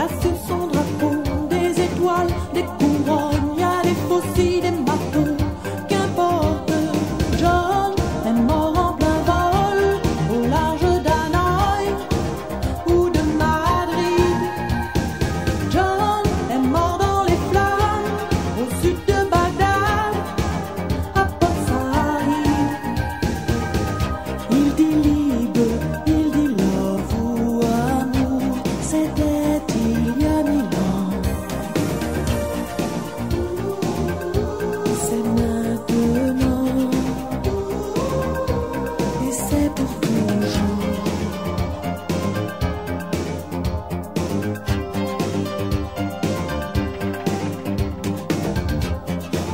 a sur son drapeau des étoiles, des couronnes, y a des faucilles, des marteaux, qu'importe. John est mort en plein vol au large d'Hanoï ou de Madrid. John est mort dans les flammes au sud de Bagdad, à Port Saïd. Il dit libre, il dit love ou amour, c'était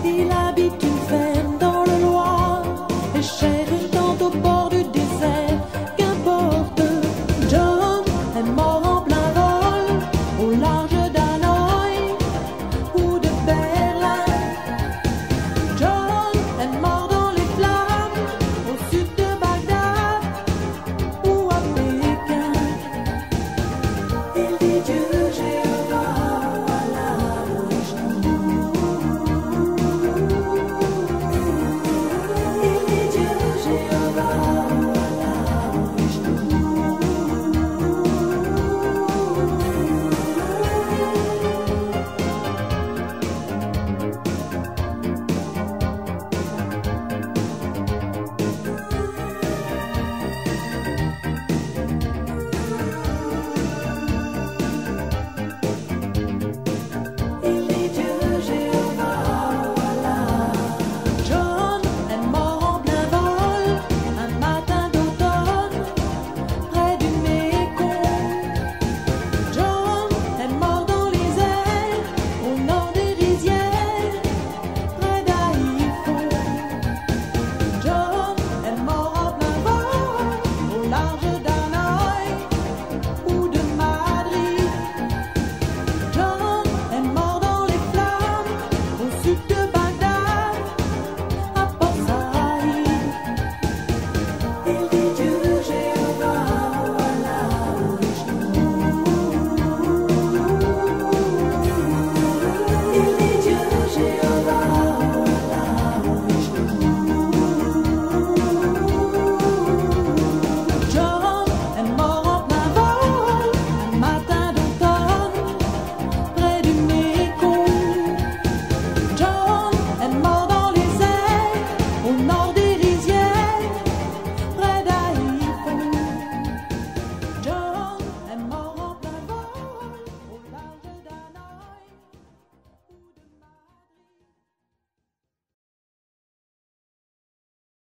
il habite une ferme dans le Loir et chérie.